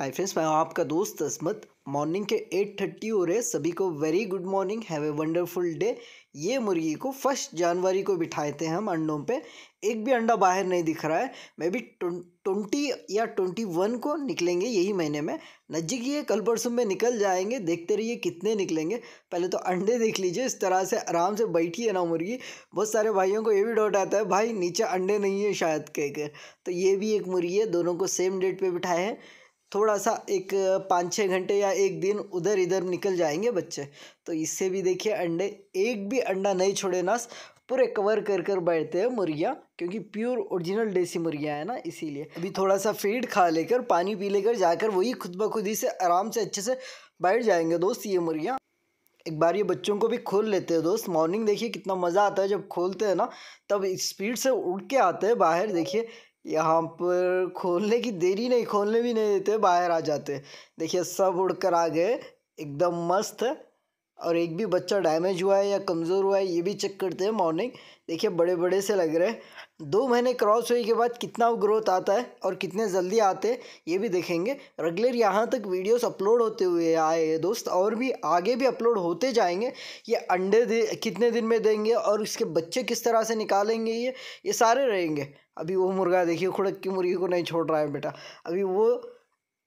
Hi friends, मैं आपका दोस्त अजमत। मॉर्निंग के 8:30 हो रहे, सभी को very good morning, have a wonderful day. ये मुर्गी को 1 जनवरी को बिठाए थे हम अंडों पे, एक भी अंडा बाहर नहीं दिख रहा है। मे बी 20 या 21 को निकलेंगे यही महीने में, नज़दीकी है, कल परसों में निकल जाएंगे। देखते रहिए कितने निकलेंगे, पहले तो अंडे देख लीजिए। इस तरह से आराम से बैठी है ना मुर्गी। बहुत सारे भाइयों को ये भी डाउट आता है, भाई नीचे अंडे नहीं है शायद कहकर, तो ये भी एक मुर्गी है, दोनों को सेम डेट पर बिठाए हैं। थोड़ा सा एक 5-6 घंटे या एक दिन उधर इधर निकल जाएंगे बच्चे। तो इससे भी देखिए अंडे, एक भी अंडा नहीं छोड़े ना, पूरे कवर कर कर बैठते हैं मुर्गियाँ, क्योंकि प्योर ओरिजिनल देसी मुर्गियाँ है ना। इसीलिए अभी थोड़ा सा फीड खा लेकर, पानी पी लेकर जाकर वही खुद ब खुद ही से आराम से अच्छे से बैठ जाएंगे दोस्त ये मुर्गियाँ। एक बार ये बच्चों को भी खोल लेते हैं दोस्त। मॉर्निंग देखिए कितना मज़ा आता है जब खोलते हैं ना, तब स्पीड से उड़ के आते हैं बाहर। देखिए यहाँ पर खोलने की देरी नहीं, खोलने भी नहीं देते, बाहर आ जाते। देखिए सब उड़कर आ गए, एकदम मस्त। और एक भी बच्चा डैमेज हुआ है या कमज़ोर हुआ है ये भी चेक करते हैं मॉर्निंग। देखिए बड़े बड़े से लग रहे हैं। 2 महीने क्रॉस होने के बाद कितना ग्रोथ आता है और कितने जल्दी आते हैं ये भी देखेंगे। रेगुलर यहाँ तक वीडियोस अपलोड होते हुए आए हैं दोस्त, और भी आगे भी अपलोड होते जाएंगे। ये अंडे कितने दिन में देंगे और इसके बच्चे किस तरह से निकालेंगे ये सारे रहेंगे। अभी वो मुर्गा देखिए खुड़क की मुर्गी को नहीं छोड़ रहा है बेटा। अभी वो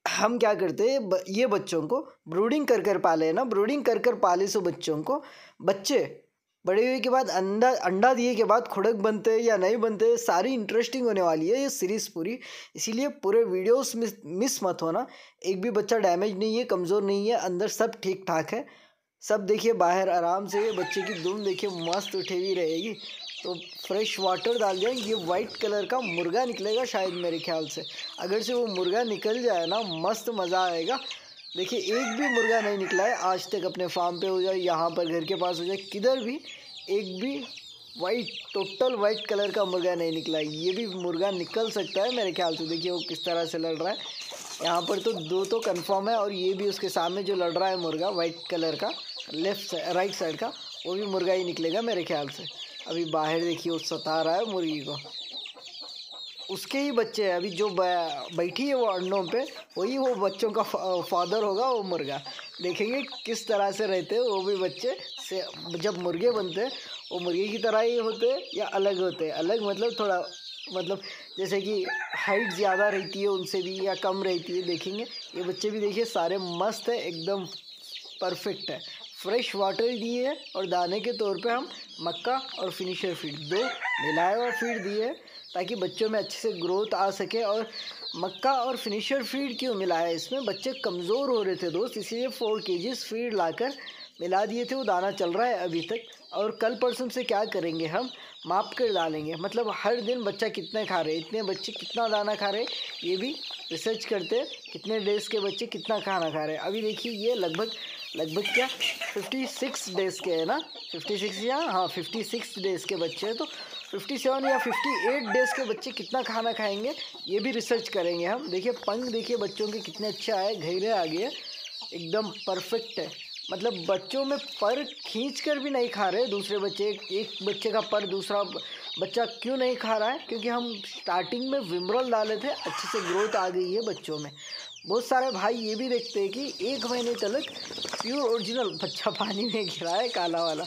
हम क्या करते हैं, ये बच्चों को ब्रूडिंग कर कर पाले ना, ब्रूडिंग कर कर पाले। सो बच्चों को, बच्चे बड़े हुए के बाद अंडा दिए के बाद खुड़क बनते हैं या नहीं बनते, सारी इंटरेस्टिंग होने वाली है ये सीरीज़ पूरी। इसीलिए पूरे वीडियोस मिस मत होना। एक भी बच्चा डैमेज नहीं है, कमज़ोर नहीं है, अंदर सब ठीक ठाक है। सब देखिए बाहर आराम से, बच्चे की दुम देखिए मस्त उठी हुई रहेगी। तो फ्रेश वाटर डाल दें, ये वाइट कलर का मुर्गा निकलेगा शायद मेरे ख्याल से। अगर से वो मुर्गा निकल जाए ना, मस्त मज़ा आएगा। देखिए एक भी मुर्गा नहीं निकला है आज तक, अपने फार्म पे हो जाए, यहाँ पर घर के पास हो जाए, किधर भी एक भी वाइट, टोटल वाइट कलर का मुर्गा नहीं निकला है। ये भी मुर्गा निकल सकता है मेरे ख्याल से। देखिए वो किस तरह से लड़ रहा है। यहाँ पर तो 2 तो कन्फर्म है, और ये भी उसके सामने जो लड़ रहा है मुर्गा वाइट कलर का, लेफ्ट राइट साइड का, वो भी मुर्गा ही निकलेगा मेरे ख्याल से। अभी बाहर देखिए वो सता रहा है मुर्गी को, उसके ही बच्चे हैं। अभी जो बैठी है वो अंडों पे, वही वो बच्चों का फादर होगा वो मुर्गा। देखेंगे किस तरह से रहते हैं वो भी बच्चे से, जब मुर्गे बनते हैं वो मुर्गे की तरह ही होते हैं या अलग होते हैं। अलग मतलब थोड़ा, मतलब जैसे कि हाइट ज़्यादा रहती है उनसे भी या कम रहती है। देखेंगे ये बच्चे भी देखिए सारे मस्त है, एकदम परफेक्ट है। फ्रेश वाटर दिए और दाने के तौर पे हम मक्का और फिनिशर फीड 2 मिलाए हुआ फीड दिए, ताकि बच्चों में अच्छे से ग्रोथ आ सके। और मक्का और फिनिशर फीड क्यों मिलाया, इसमें बच्चे कमज़ोर हो रहे थे दोस्त, इसीलिए 4 kg फीड लाकर मिला दिए थे। वो दाना चल रहा है अभी तक। और कल परसों से क्या करेंगे हम, माप कर डालेंगे, मतलब हर दिन बच्चा कितने खा रहे, इतने बच्चे कितना दाना खा रहे, ये भी रिसर्च करते हैं, कितने डेज़ के बच्चे कितना खाना खा रहे हैं। अभी देखिए ये लगभग क्या 56 डेज़ के है ना, 56 या हाँ 56 डेज़ के बच्चे हैं, तो 57 या 58 डेज़ के बच्चे कितना खाना खाएंगे ये भी रिसर्च करेंगे हम। देखिए पंख देखिए बच्चों के कितने अच्छे आए, घेरे आ गए, एकदम परफेक्ट है। मतलब बच्चों में पर खींच कर भी नहीं खा रहे दूसरे बच्चे, एक बच्चे का पर दूसरा बच्चा क्यों नहीं खा रहा है, क्योंकि हम स्टार्टिंग में विमरल डाले थे, अच्छे से ग्रोथ आ गई है बच्चों में। बहुत सारे भाई ये भी देखते हैं कि 1 महीने तक प्योर ओरिजिनल बच्चा पानी में गिरा है काला वाला,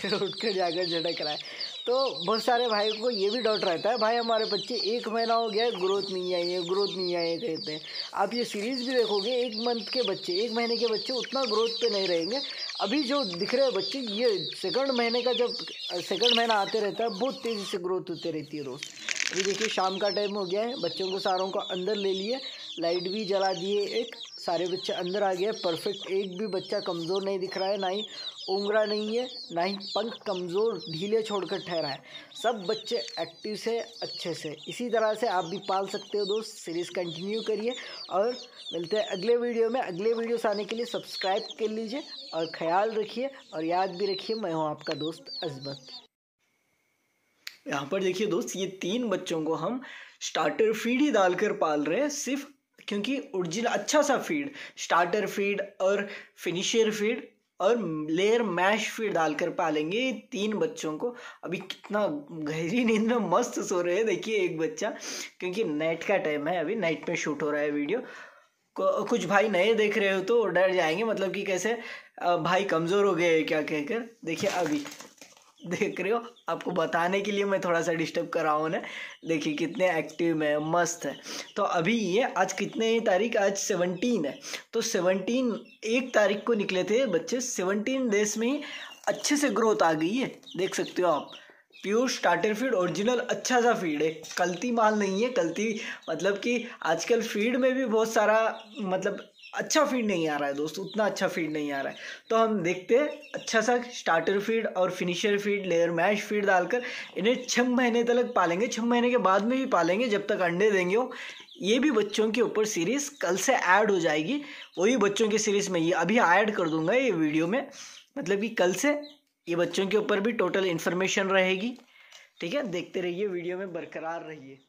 फिर उठकर जाकर झटक रहा है। तो बहुत सारे भाई को ये भी डाउट रहता है, भाई हमारे बच्चे 1 महीना हो गया है ग्रोथ नहीं आई है, ग्रोथ नहीं आई है कहते हैं। आप ये सीरीज़ भी देखोगे 1 मंथ के बच्चे, 1 महीने के बच्चे उतना ग्रोथ पे नहीं रहेंगे। अभी जो दिख रहे हैं बच्चे, ये 2nd महीने का, जब 2nd महीना आते रहता है बहुत तेज़ी से ग्रोथ होते रहती है रोज़। अभी देखिए शाम का टाइम हो गया है, बच्चों को सारों को अंदर ले लिए, लाइट भी जला दिए, एक सारे बच्चे अंदर आ गए परफेक्ट। एक भी बच्चा कमज़ोर नहीं दिख रहा है, ना ही उंगरा नहीं है, ना ही पंख कमज़ोर ढीले छोड़कर ठहरा है। सब बच्चे एक्टिव से अच्छे से। इसी तरह से आप भी पाल सकते हो दोस्त, सीरीज़ कंटिन्यू करिए। और मिलते हैं अगले वीडियो में। अगले वीडियोस आने के लिए सब्सक्राइब कर लीजिए और ख्याल रखिए और याद भी रखिए, मैं हूँ आपका दोस्त अजमत। यहाँ पर देखिए दोस्त, ये 3 बच्चों को हम स्टार्टर फीड ही डालकर पाल रहे हैं सिर्फ, क्योंकि ओरिजिनल अच्छा सा फीड, स्टार्टर फीड और फिनिशर फीड और लेयर मैश फीड डालकर पालेंगे 3 बच्चों को। अभी कितना गहरी नींद में मस्त सो रहे हैं देखिए एक बच्चा, क्योंकि नाइट का टाइम है, अभी नाइट में शूट हो रहा है वीडियो। कुछ भाई नए देख रहे हो तो डर जाएंगे, मतलब कि कैसे भाई कमज़ोर हो गए क्या कहकर। देखिए अभी देख रहे हो, आपको बताने के लिए मैं थोड़ा सा डिस्टर्ब कर रहा हूँ ना। देखिए कितने एक्टिव है, मस्त है। तो अभी ये आज कितने तारीख, आज 17 है। तो 17 एक तारीख को निकले थे बच्चे, 17 डेज में ही अच्छे से ग्रोथ आ गई है। देख सकते हो आप, प्योर स्टार्टर फीड, ओरिजिनल अच्छा सा फीड है, कल्ती माल नहीं है। कल्ती मतलब कि आजकल फीड में भी बहुत सारा मतलब अच्छा फीड नहीं आ रहा है दोस्तों, उतना अच्छा फीड नहीं आ रहा है। तो हम देखते हैं अच्छा सा स्टार्टर फीड और finisher feed, layer mash feed डालकर इन्हें 6 महीने तक पालेंगे। 6 महीने के बाद में भी पालेंगे जब तक अंडे देंगे वो। ये भी बच्चों के ऊपर सीरीज़ कल से ऐड हो जाएगी, वही बच्चों की सीरीज़ में ये अभी ऐड कर दूँगा ये वीडियो में। मतलब कि कल से ये बच्चों के ऊपर भी टोटल इन्फॉर्मेशन रहेगी। ठीक है, देखते रहिए वीडियो में, बरकरार रहिए।